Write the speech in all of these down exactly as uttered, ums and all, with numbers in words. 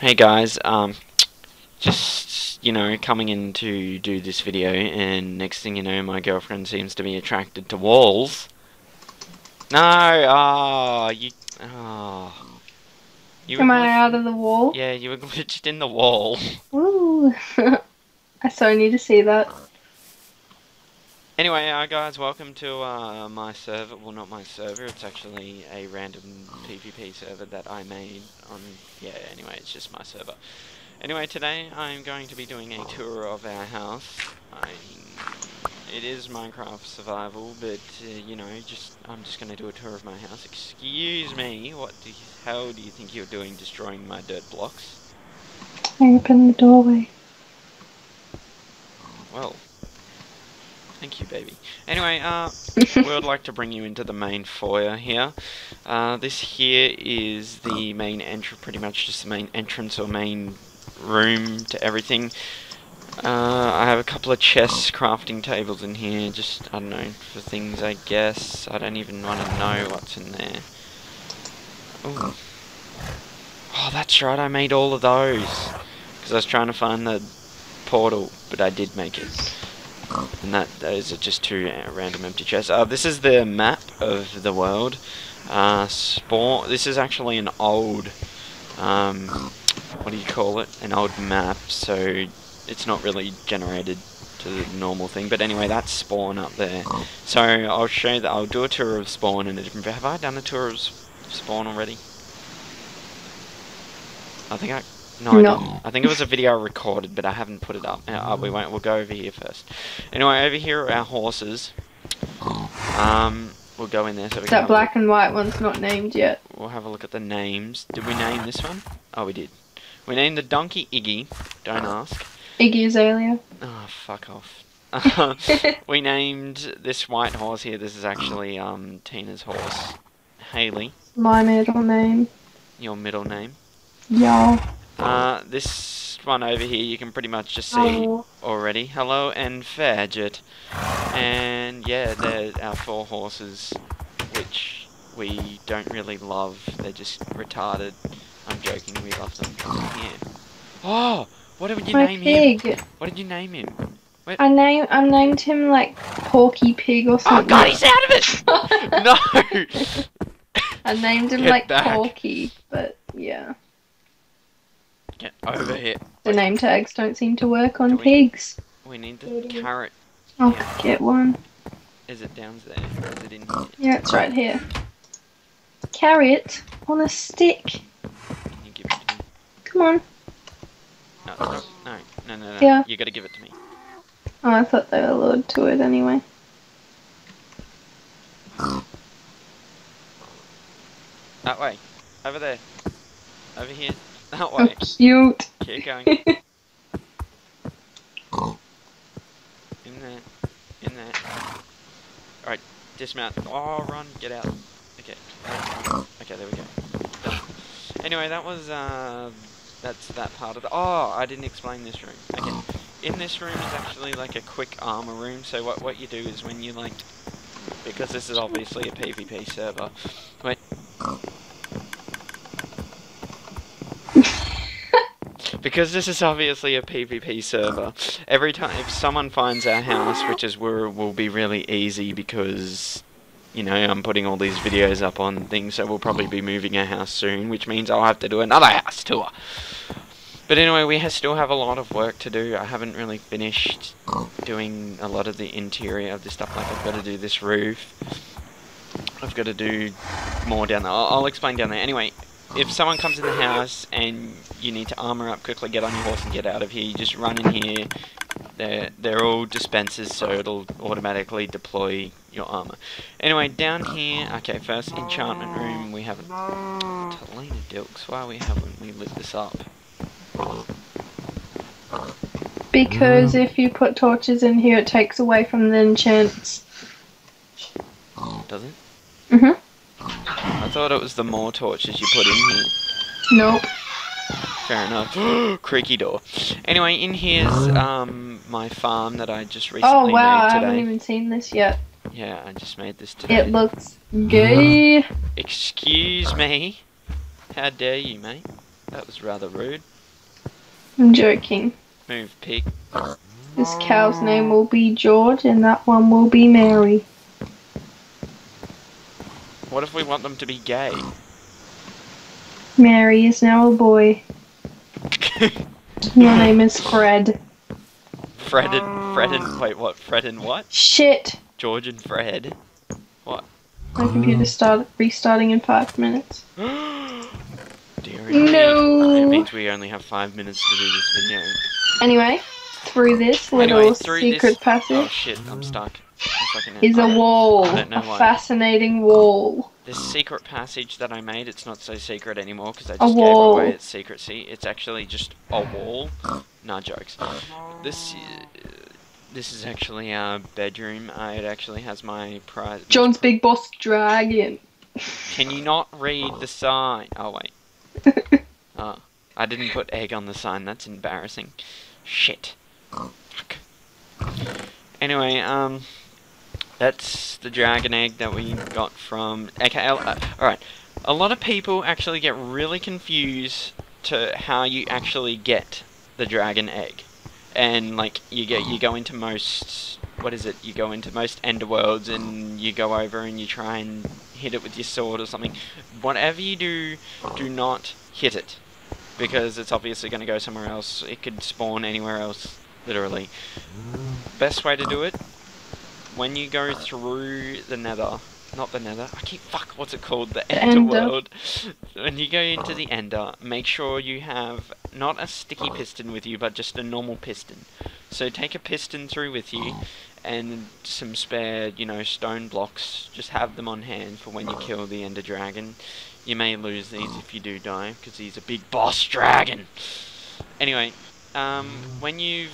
Hey guys, um, just, you know, coming in to do this video, and next thing you know, my girlfriend seems to be attracted to walls. No, ah, oh, you, ah. Oh, you Am I out of the wall? Yeah, you were glitched in the wall. Ooh, I so need to see that. Anyway, uh, guys, welcome to uh, my server. Well, not my server. It's actually a random PvP server that I made on... Yeah, anyway, it's just my server. Anyway, today I'm going to be doing a tour of our house. I, it is Minecraft survival, but, uh, you know, just I'm just going to do a tour of my house. Excuse me, what the hell do you think you're doing destroying my dirt blocks? I opened the doorway. Well... Thank you, baby. Anyway, uh, we would like to bring you into the main foyer here. Uh, this here is the main entrance, pretty much just the main entrance or main room to everything. Uh, I have a couple of chests, crafting tables in here, just, I don't know, for things, I guess. I don't even want to know what's in there. Ooh. Oh, that's right, I made all of those. Because I was trying to find the portal, but I did make it. And that those are just two uh, random empty chests. Uh, this is the map of the world. Uh, spawn. This is actually an old, um, what do you call it? An old map. So it's not really generated to the normal thing. But anyway, that's spawn up there. So I'll show you that. I'll do a tour of spawn in a different. Have I done a tour of spawn already? I think I. No, no. I didn't. I think it was a video I recorded, but I haven't put it up. Uh, we won't. We'll go over here first. Anyway, over here are our horses. Um, we'll go in there. So we that black and white one's not named yet. We'll have a look at the names. Did we name this one? Oh, we did. We named the donkey Iggy. Don't ask. Iggy Azalea. Oh, fuck off. We named this white horse here. This is actually um Tina's horse, Haley. My middle name. Your middle name. Yeah. Uh, this one over here you can pretty much just see Hello. already. Hello and Fadget. And yeah, they're our four horses, which we don't really love. They're just retarded. I'm joking, we love them. Yeah. Oh! What did you My name pig. him? What did you name him? What? I name I named him like Porky Pig or something. Oh god, he's out of it! No! I named him Get like back. Porky, but yeah. Get over here. The name tags don't seem to work on we, pigs. We need the carrot. I'll yeah. get one. Is it down there? Or is it in here? Yeah, it's right here. Carrot on a stick. Can you give it to me? Come on. No, no, no, no, no. no. Yeah. You gotta give it to me. Oh, I thought they were lured to it anyway. That way. Over there. Over here. That way. Oh, cute. Keep going. In there. In there. Alright, dismount. Oh, run. Get out. Okay. Okay, there we go. Done. Anyway, that was, uh... That's that part of the... Oh, I didn't explain this room. Okay. In this room is actually, like, a quick armor room. So what, what you do is when you, like... Because this is obviously a PvP server. Wait. Because this is obviously a PvP server, every time if someone finds our house, which is where will be really easy because, you know, I'm putting all these videos up on things, so we'll probably be moving our house soon, which means I'll have to do another house tour. But anyway, we ha still have a lot of work to do. I haven't really finished doing a lot of the interior of this stuff. Like, I've got to do this roof. I've got to do more down there. I'll, I'll explain down there. Anyway... If someone comes in the house and you need to armor up quickly, get on your horse and get out of here, you just run in here. They're, they're all dispensers, so it'll automatically deploy your armor. Anyway, down here, okay, first enchantment room, we haven't... Talena Dilks, why we haven't we lit this up? Because mm. if you put torches in here, it takes away from the enchants. Does it? Mm-hmm. I thought it was the more torches you put in here. Nope. Fair enough. Creaky door. Anyway, in here's um my farm that I just recently made today. Oh wow, I haven't even seen this yet. Yeah, I just made this today. It looks gay. Excuse me. How dare you, mate? That was rather rude. I'm joking. Move, pig. This cow's name will be George and that one will be Mary. What if we want them to be gay? Mary is now a boy. Your name is Fred. Fred and... Fred and... wait, what? Fred and what? Shit! George and Fred. What? My computer started restarting in five minutes. Dearie, no! That means we only have five minutes to do this video. Anyway, through this little anyway, through secret this... passage... Oh shit, I'm stuck. Is a wall. I don't know a why. Fascinating wall. This secret passage that I made, it's not so secret anymore because I just gave away its secrecy. It's actually just a wall. Nah, jokes. This uh, this is actually our bedroom. Uh, it actually has my prize. John's big boss dragon. Can you not read the sign? Oh, wait. Oh, I didn't put egg on the sign. That's embarrassing. Shit. Fuck. Anyway, um... that's the dragon egg that we got from... Okay, uh, alright. A lot of people actually get really confused to how you actually get the dragon egg. And, like, you get you go into most... What is it? You go into most Enderworlds and you go over and you try and hit it with your sword or something. Whatever you do, do not hit it. Because it's obviously going to go somewhere else. It could spawn anywhere else, literally. Best way to do it... when you go through the nether, not the nether, I keep, fuck, what's it called? The, the ender, ender world. When you go into the ender, make sure you have not a sticky piston with you, but just a normal piston. So take a piston through with you, and some spare, you know, stone blocks. Just have them on hand for when you kill the ender dragon. You may lose these if you do die, because he's a big boss dragon. Anyway, um, when you've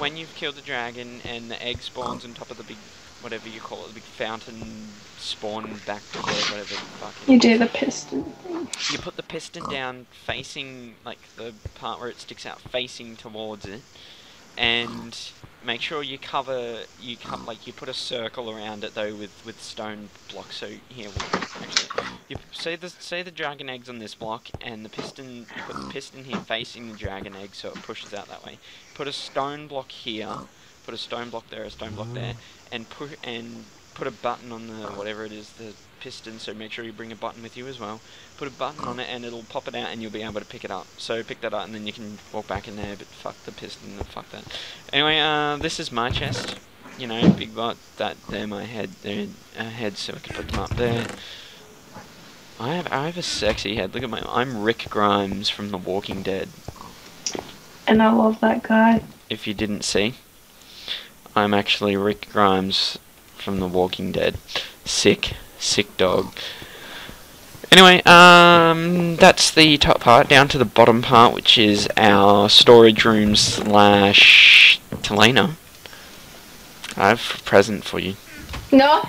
When you've killed the dragon and the egg spawns on top of the big, whatever you call it, the big fountain spawn back to there, whatever the fuck it is. You do the piston thing. You put the piston down facing, like, the part where it sticks out facing towards it, and make sure you cover, you come, like, you put a circle around it, though, with, with stone blocks, so here, we'll actually, you say the, say the dragon egg's on this block, and the piston, you put the piston here facing the dragon egg, so it pushes out that way. Put a stone block here, put a stone block there, a stone block there, and put and put a button on the whatever it is, the piston. So make sure you bring a button with you as well. Put a button on it, and it'll pop it out, and you'll be able to pick it up. So pick that up, and then you can walk back in there. But fuck the piston, fuck that. Anyway, uh, this is my chest. You know, big bot. That there, my head, there, a head. So I can put them up there. I have I have a sexy head. Look at my. I'm Rick Grimes from The Walking Dead. And I love that guy. If you didn't see, I'm actually Rick Grimes from The Walking Dead. Sick, sick dog. Anyway, um, that's the top part. Down to the bottom part, which is our storage room slash Telena. I have a present for you. No,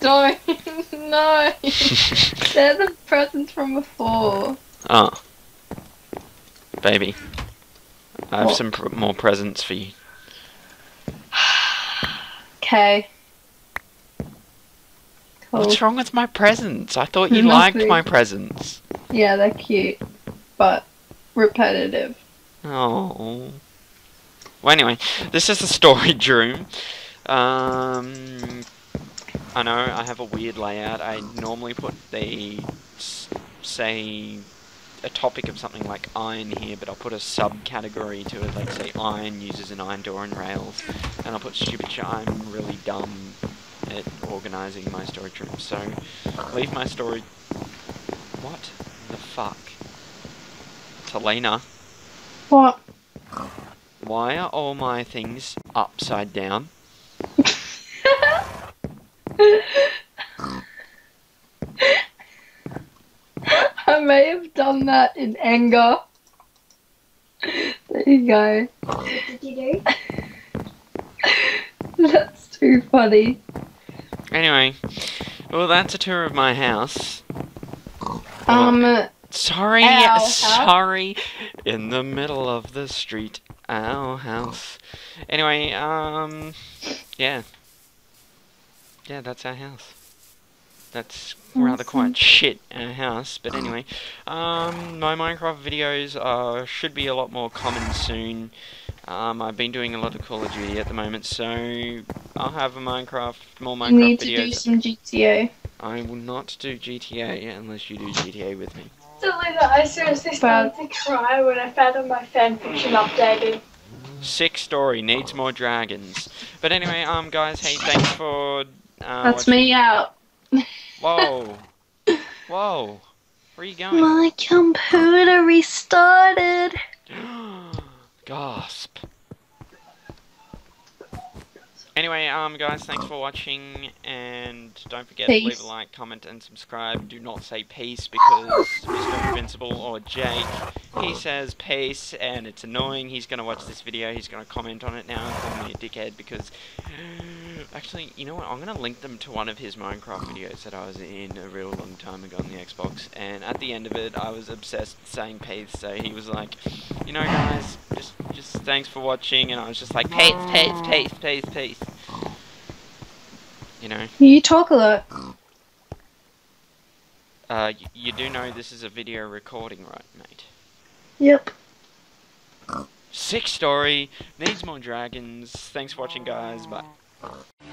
don't, no. They're the presents from before. Oh, baby. I have what? some pr more presents for you. Okay. Cool. What's wrong with my presents? I thought you liked my presents. Yeah, they're cute, but repetitive. Oh. Well, anyway, this is the storage room. Um, I know I have a weird layout. I normally put the, say, a topic of something like iron here, but I'll put a subcategory to it, like say iron uses an iron door and rails, and I'll put stupid shit. I'm really dumb at organising my storage room, so leave my storage... What the fuck? Telena. What? Why are all my things upside down? I may have done that in anger. There you go. Did you do? That's too funny. Anyway, well, that's a tour of my house. Um. Oh, sorry, ow, sorry. Huh? In the middle of the street, our house. Anyway, um, yeah, yeah, that's our house. That's rather quite shit in a house, but anyway. Um, my Minecraft videos are, should be a lot more common soon. Um, I've been doing a lot of Call of Duty at the moment, so I'll have a Minecraft, more Minecraft videos. You need to do some G T A. I will not do G T A unless you do G T A with me. I seriously started to cry when I found my fanfiction updated. Sick story, needs more dragons. But anyway, um, guys, hey, thanks for... Uh, That's watching. Me out. Whoa. Whoa. Where are you going? My computer restarted. Gasp. Anyway, um, guys, thanks for watching, and don't forget peace. To leave a like, comment, and subscribe. Do not say peace, because Mister Invincible or Jake, he says peace, and it's annoying. He's going to watch this video, he's going to comment on it now and call me a dickhead, because... Actually, you know what, I'm going to link them to one of his Minecraft videos that I was in a real long time ago on the Xbox, and at the end of it, I was obsessed with saying peace, so he was like, you know, guys, just... Just thanks for watching, and I was just like, peace, peace, peace, peace, peace. You know. You talk a lot. Uh, you, you do know this is a video recording, right, mate? Yep. Sick story. Needs more dragons. Thanks for watching, guys. Bye.